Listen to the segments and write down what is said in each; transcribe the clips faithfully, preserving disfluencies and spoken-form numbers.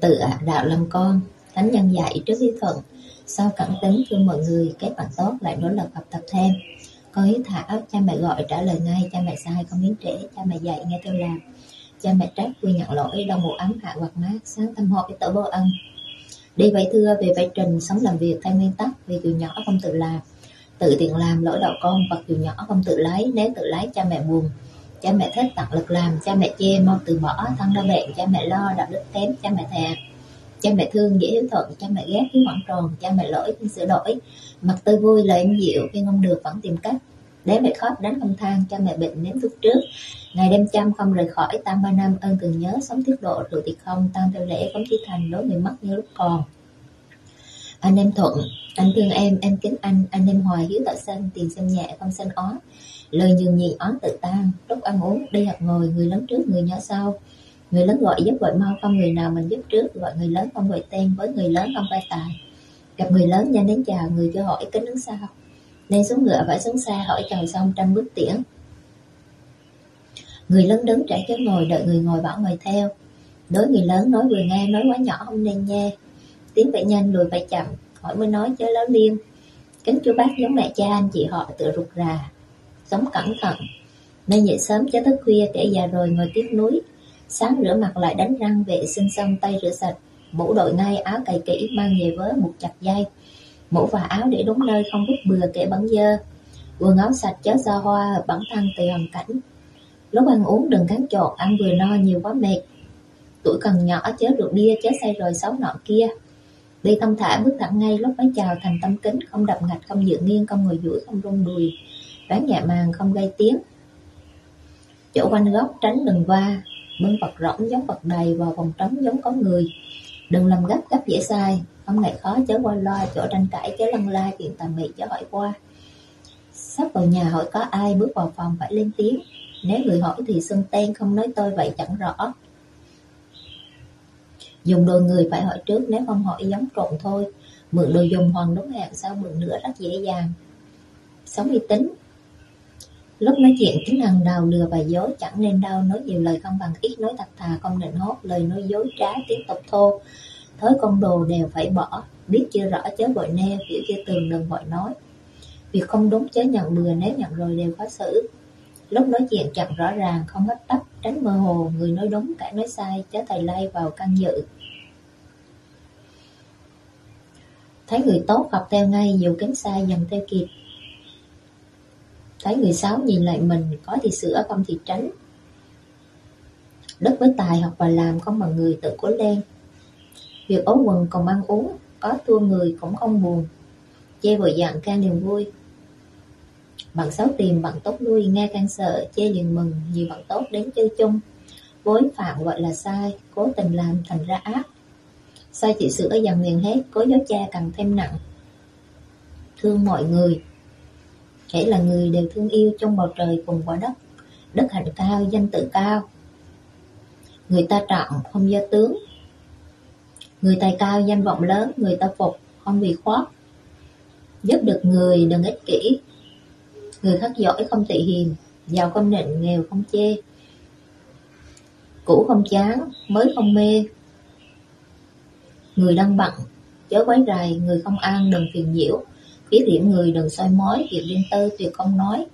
tự ạ à, đạo lâm con. Thánh nhân dạy trước ý thuận, sau cẩn tính, thương mọi người, kết bạn tốt, lại nỗ lực học tập thêm. Con hiếu thảo, cha mẹ gọi trả lời ngay, cha mẹ sai không miếng trễ, cha mẹ dạy nghe theo làm. Cha mẹ trách quy nhận lỗi, đồng bộ ấm hạ hoặc mát, sáng tâm hội với tổ vô ân. Đi vậy thưa, về vải trình, sống làm việc theo nguyên tắc, vì dù nhỏ không tự làm, tự tiện làm lỗi đạo con, vật dù nhỏ không tự lấy, nếu tự lấy cha mẹ buồn. Cha mẹ thích tặng lực làm, cha mẹ chê mau từ bỏ, thân ra bệnh, cha mẹ lo, đạo đức kém, cha mẹ thèm. Cha mẹ thương dễ hiếu thuận, cha mẹ ghét hiếu hoảng tròn, cha mẹ lỗi khi sửa đổi, mặt tươi vui lời em dịu, khi không được vẫn tìm cách. Để mẹ khóc đánh không than, cha mẹ bệnh nếm thuốc trước, ngày đêm chăm không rời khỏi, tam ba năm ơn thường nhớ, sống tiết độ, rồi thì không tam theo lễ, phóng thi thành, đối người mất như lúc còn. Anh em thuận, anh thương em, em kính anh, anh em hoài hiếu tạo xanh, tiền xanh nhẹ không xanh ó, lời nhường nhịn ó tự tan, lúc ăn uống đi học ngồi, người lớn trước người nhỏ sau. Người lớn gọi giúp gọi mau, không người nào mình giúp trước, gọi người lớn không gọi tên, với người lớn không vai tài. Gặp người lớn nhanh đến chào, người chưa hỏi kính đứng sau. Nên xuống ngựa phải xuống xa, hỏi chào xong trăm bước tiễn. Người lớn đứng trẻ kéo ngồi, đợi người ngồi bảo ngồi theo. Đối người lớn nói vừa nghe, nói quá nhỏ không nên nghe. Tiếng phải nhanh, lùi phải chậm, hỏi mới nói chớ láo liêm. Kính chú bác giống mẹ cha anh chị họ tựa rụt rà, sống cẩn thận. Nên dậy sớm chớ thức khuya, kẻ già rồi ngồi tiếc núi. Sáng rửa mặt lại đánh răng, vệ sinh xong tay rửa sạch, mũ đội ngay, áo cài kỹ, mang về vớ một chặt dây. Mũ và áo để đúng nơi, không vứt bừa kẻ bẩn dơ. Quần áo sạch chớ do hoa, bẩn thân tùy hoàn cảnh. Lúc ăn uống đừng cán trộn, ăn vừa no nhiều quá mệt. Tuổi còn nhỏ chớ rượu bia, chớ say rồi xấu nọ kia. Đi thông thả bước thẳng ngay, lúc bái chào thành tâm kính, không đập ngạch, không dựa nghiêng, không ngồi duỗi, không rung đùi, ráng nhẹ màng, không gây tiếng. Chỗ quanh góc tránh đừng va. Bưng vật rỗng giống vật đầy, vào vòng trống giống có người. Đừng làm gấp, gấp dễ sai. Không ngại khó chớ qua loa, chỗ tranh cãi chớ lăng la, chuyện tà mị chớ hỏi qua. Sắp vào nhà hỏi có ai, bước vào phòng phải lên tiếng. Nếu người hỏi thì xưng tên, không nói tôi vậy chẳng rõ. Dùng đồ người phải hỏi trước, nếu không hỏi giống trộn thôi. Mượn đồ dùng hoàn đúng hẹn, sao mượn nữa rất dễ dàng. Sống uy tín. Lúc nói chuyện tính hàng đào lừa và dối, chẳng nên đau, nói nhiều lời không bằng ít, nói thật thà không định hốt, lời nói dối trá, tiếng tục thô, thói con đồ đều phải bỏ. Biết chưa rõ chớ gọi neo, hiểu chưa tường đừng gọi nói. Việc không đúng chớ nhận bừa, nếu nhận rồi đều khó xử. Lúc nói chuyện chặn rõ ràng, không hấp tấp, tránh mơ hồ, người nói đúng cả nói sai, chớ thầy lay vào căn dự. Thấy người tốt học theo ngay, dù kém sai dần theo kịp. Thấy người xấu nhìn lại mình, có thì sửa không thì tránh. Đức với tài học và làm, không bằng người tự cố lên. Việc ố quần còn ăn uống, có thua người cũng không buồn. Chê vội dặn can niềm vui, bằng xấu tìm bằng tốt lui, nghe can sợ chê liền mừng, nhiều bằng tốt đến chơi chung. Bối phạm gọi là sai, cố tình làm thành ra ác. Sai chịu sửa dần liền hết, cố giáo cha càng thêm nặng. Thương mọi người, hễ là người đều thương yêu, trong bầu trời cùng quả đất. Đức hạnh cao, danh tự cao, người ta trọng không do tướng. Người tài cao, danh vọng lớn, người ta phục không vì khoác. Giúp được người đừng ích kỷ, người khác giỏi không tị hiềm. Giàu không nịnh, nghèo không chê, cũ không chán, mới không mê. Người đang bận chớ quấy rầy, người không ăn đừng phiền nhiễu. Biết điểm người đừng soi mói, việc riêng tư tuyệt không nói.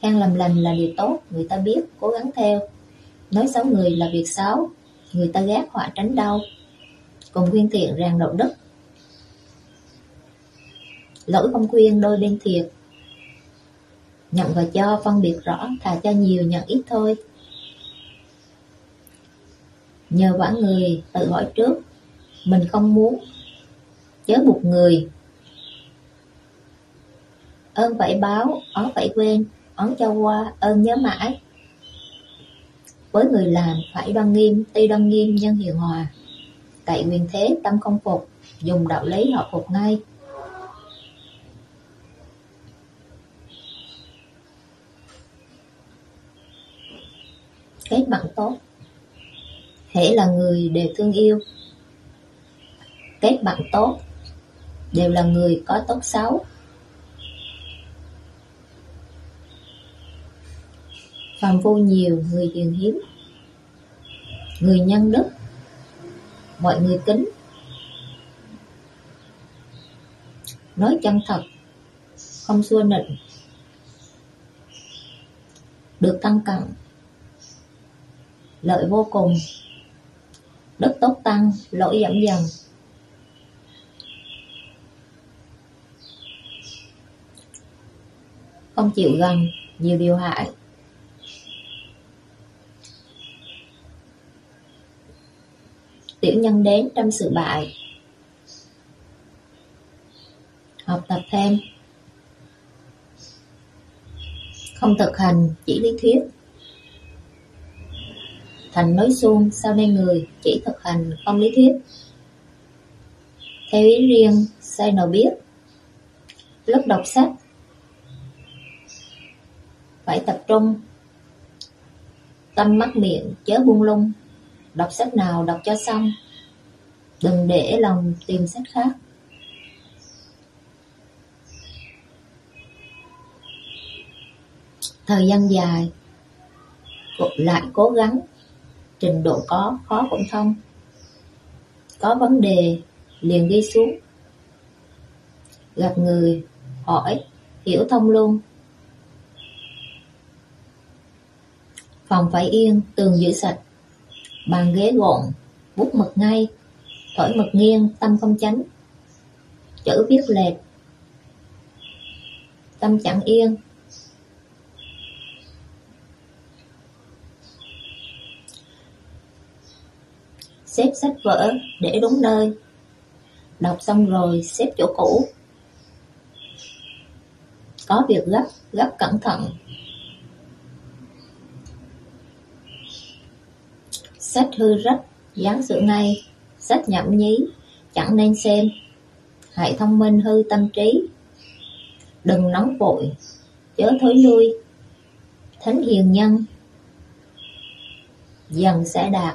Khang làm lành là điều tốt, người ta biết, cố gắng theo. Nói xấu người là việc xấu, người ta ghét họa tránh đau. Cùng khuyên thiện ràng đạo đức, lỗi không khuyên đôi bên thiệt. Nhận và cho phân biệt rõ, thà cho nhiều nhận ít thôi. Nhờ vả người tự hỏi trước, mình không muốn, chớ buộc người. Ơn phải báo, oán phải quên, oán cho qua, ơn nhớ mãi. Với người làm phải đoan nghiêm, tuy đoan nghiêm nhưng hiền hòa. Cậy quyền thế tâm không phục, dùng đạo lý họ phục ngay. Kết bạn tốt, hễ là người đều thương yêu. Kết bạn tốt, đều là người có tốt xấu. Phàm phu nhiều, người hiền hiếm, người nhân đức, mọi người kính. Nói chân thật, không xua nịnh, được tăng cẳng, lợi vô cùng, đức tốt tăng, lỗi giảm dần. Không chịu gần, nhiều điều hại. Tiểu nhân đến trong sự bại. Học tập thêm. Không thực hành, chỉ lý thuyết. Thành nói suông, sao nên người, chỉ thực hành, không lý thuyết. Theo ý riêng, sai nào biết. Lúc đọc sách, phải tập trung. Tâm mắt miệng, chớ buông lung. Đọc sách nào đọc cho xong. Đừng để lòng tìm sách khác. Thời gian dài, lại cố gắng, trình độ có, khó cũng thông. Có vấn đề, liền ghi xuống. Gặp người, hỏi, hiểu thông luôn. Phòng phải yên, tường giữ sạch, bàn ghế gọn, bút mực ngay, thổi mực nghiêng, tâm không chánh. Chữ viết lệch, tâm chẳng yên. Xếp sách vở để đúng nơi. Đọc xong rồi xếp chỗ cũ. Có việc gấp, gấp cẩn thận. Sách hư rách, dán sửa ngay. Sách nhảm nhí, chẳng nên xem. Hại thông minh hư tâm trí. Đừng nóng vội, chớ thối lui. Thánh hiền nhân, dần sẽ đạt.